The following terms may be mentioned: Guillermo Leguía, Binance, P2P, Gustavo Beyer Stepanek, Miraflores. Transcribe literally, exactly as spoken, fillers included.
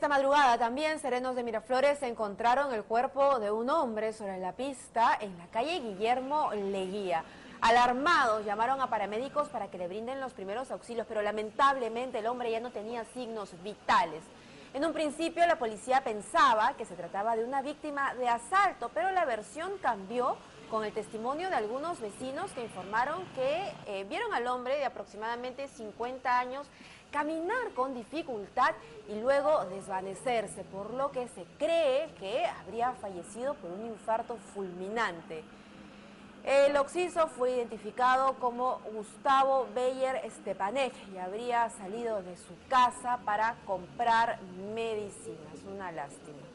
Esta madrugada también serenos de Miraflores encontraron el cuerpo de un hombre sobre la pista en la calle Guillermo Leguía. Alarmados llamaron a paramédicos para que le brinden los primeros auxilios, pero lamentablemente el hombre ya no tenía signos vitales. En un principio la policía pensaba que se trataba de una víctima de asalto, pero la versión cambió con el testimonio de algunos vecinos que informaron que eh, vieron al hombre de aproximadamente cincuenta años caminar con dificultad y luego desvanecerse, por lo que se cree que habría fallecido por un infarto fulminante. El occiso fue identificado como Gustavo Beyer Stepanek y habría salido de su casa para comprar medicinas. Una lástima.